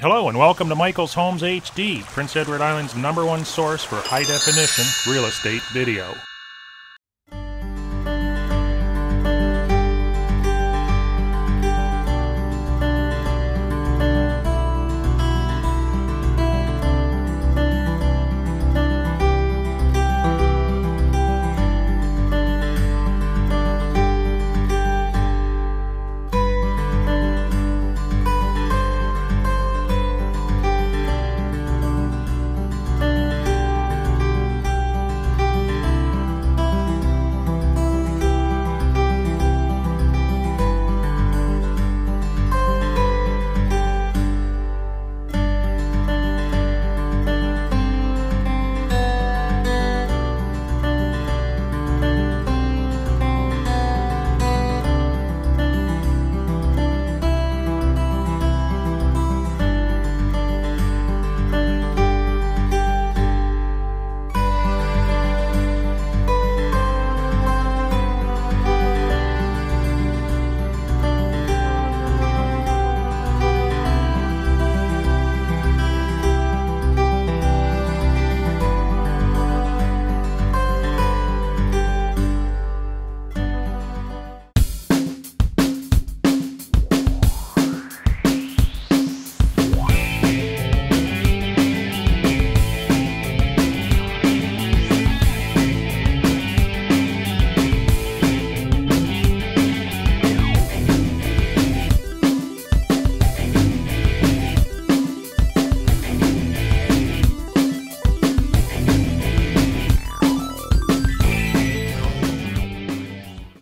Hello and welcome to Michael's Homes HD, Prince Edward Island's #1 source for high-definition real estate video.